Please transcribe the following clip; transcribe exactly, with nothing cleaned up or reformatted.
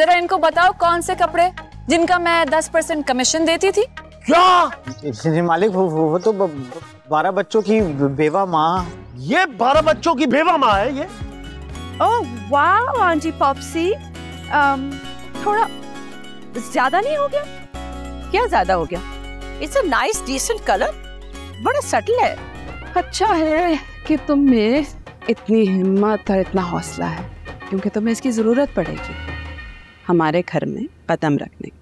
जरा इनको बताओ कौन से कपड़े जिनका मैं दस परसेंट कमीशन देती थी? क्या मालिक? वो, वो तो बारह बच्चों की बेवा माँ। ये बारह बच्चों की बेवा माँ है ये? ओह वाह आंटी पॉप्सी, थोड़ा ज्यादा नहीं हो गया? क्या ज्यादा हो गया? It's a nice decent colour, बड़ा सटल है। अच्छा है कि तुम्हें इतनी हिम्मत और इतना हौसला है, क्योंकि तुम्हें इसकी जरूरत पड़ेगी हमारे घर में कदम रखने की।